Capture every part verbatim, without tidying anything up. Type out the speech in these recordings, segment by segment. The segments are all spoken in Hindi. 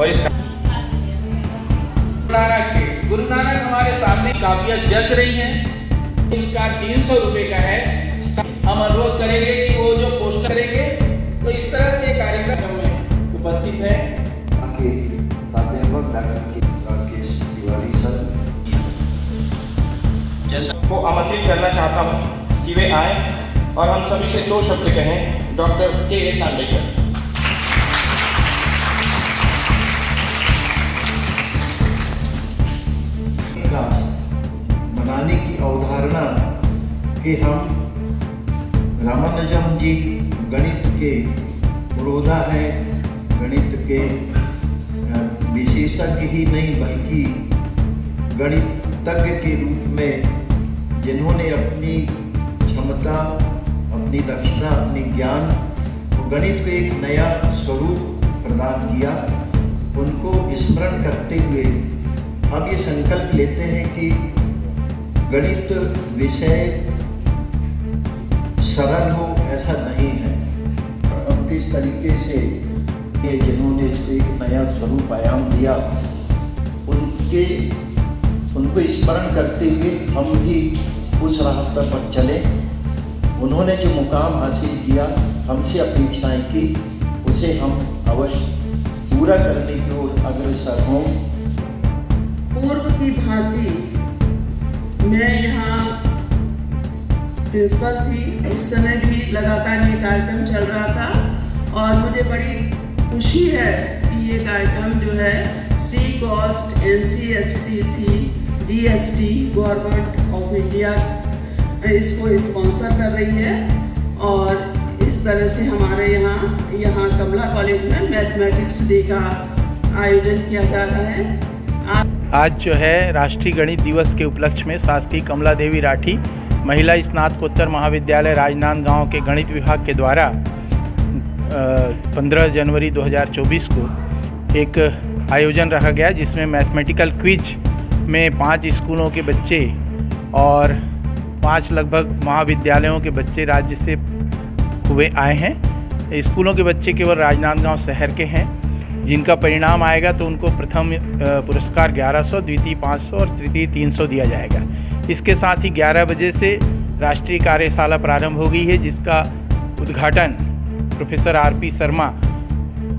और इस गुरु नानक हमारे सामने काफियाँ जच रही हैं। इसका तीन सौ रुपये का है। हम अनुरोध करेंगे कि वो जो पोस्टर करेंगे तो इस तरह से कार्यक्रम में उपस्थित है। राकेश तिवारी सर जैसा को आमंत्रित करना चाहता हूँ कि वे आए और हम सभी से दो शब्द कहें। डॉक्टर के एल टांडेकर मनाने की अवधारणा के हम रामानुजम जी गणित के पुरोधा है, गणित के विशेषज्ञ ही नहीं बल्कि गणित तज्ञ के रूप में जिन्होंने अपनी क्षमता, अपनी दक्षता, अपनी ज्ञान और गणित को एक नया स्वरूप प्रदान किया, उनको स्मरण करते हुए हम ये संकल्प लेते हैं कि गणित विषय सरल हो, ऐसा नहीं है। हम किस तरीके से ये जिन्होंने इसको एक नया स्वरूप आयाम दिया, उनके उनको स्मरण करते हुए हम भी उस रास्ते पर चले। उन्होंने जो मुकाम हासिल किया, हमसे अपेक्षाएं की, उसे हम अवश्य पूरा करने की ओर अग्रसर हों। पूर्व की भांति मैं यहाँ प्रिंसिपल थी, उस समय भी लगातार ये कार्यक्रम चल रहा था और मुझे बड़ी खुशी है कि ये कार्यक्रम जो है C COST N C S T C D S T government of India इसको स्पॉन्सर कर रही है। और इस तरह से हमारे यहाँ यहाँ कमला कॉलेज में मैथमेटिक्स डे का आयोजन किया जा रहा है। आज जो है राष्ट्रीय गणित दिवस के उपलक्ष्य में शास्त्री कमला देवी राठी महिला स्नातकोत्तर महाविद्यालय राजनांदगाँव के गणित विभाग के द्वारा पंद्रह जनवरी दो हज़ार चौबीस को एक आयोजन रखा गया, जिसमें मैथमेटिकल क्विज में पाँच स्कूलों के बच्चे और पाँच लगभग महाविद्यालयों के बच्चे राज्य से हुए आए हैं। स्कूलों के बच्चे केवल राजनांदगाँव शहर के हैं। जिनका परिणाम आएगा तो उनको प्रथम पुरस्कार ग्यारह सौ, द्वितीय पाँच सौ और तृतीय तीन सौ दिया जाएगा। इसके साथ ही ग्यारह बजे से राष्ट्रीय कार्यशाला प्रारंभ हो गई है, जिसका उद्घाटन professor R P Sharma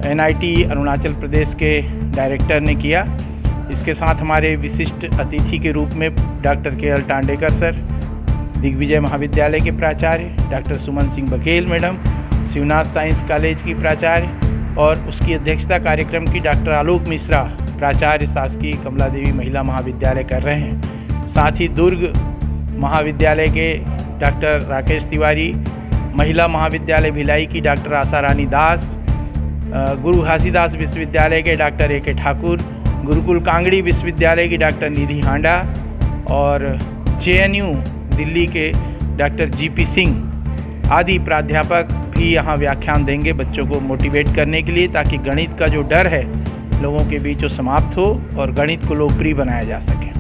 NIT Arunachal Pradesh के डायरेक्टर ने किया। इसके साथ हमारे विशिष्ट अतिथि के रूप में डॉक्टर के एल टांडेकर सर, दिग्विजय महाविद्यालय के प्राचार्य doctor Suman Singh Baghel madam, Shivnath science college की प्राचार्य, और उसकी अध्यक्षता कार्यक्रम की डॉक्टर आलोक मिश्रा प्राचार्य शासकीय कमला देवी महिला महाविद्यालय कर रहे हैं। साथ ही दुर्ग महाविद्यालय के डॉक्टर राकेश तिवारी, महिला महाविद्यालय भिलाई की डॉक्टर आशा रानी दास, गुरु घासीदास विश्वविद्यालय के डॉक्टर एके ठाकुर, गुरुकुल कांगड़ी विश्वविद्यालय की डॉक्टर निधि हांडा और जे एन यू दिल्ली के डॉक्टर जीपी सिंह आदि प्राध्यापक भी यहाँ व्याख्यान देंगे, बच्चों को मोटिवेट करने के लिए, ताकि गणित का जो डर है लोगों के बीच वो समाप्त हो और गणित को लोकप्रिय बनाया जा सके।